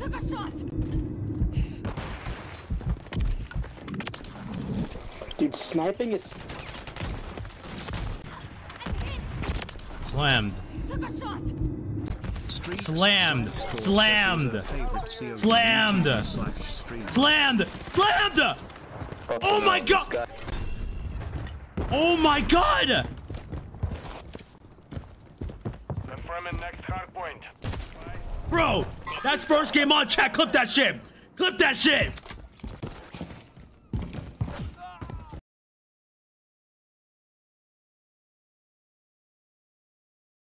took a shot. Dude, sniping is. Slammed. Took a shot. Slammed. Slammed. Slammed. Slammed. Slammed. Oh my god. Oh my god. Next hard point. Bro, that's first game on, chat. Clip that shit. Clip that shit.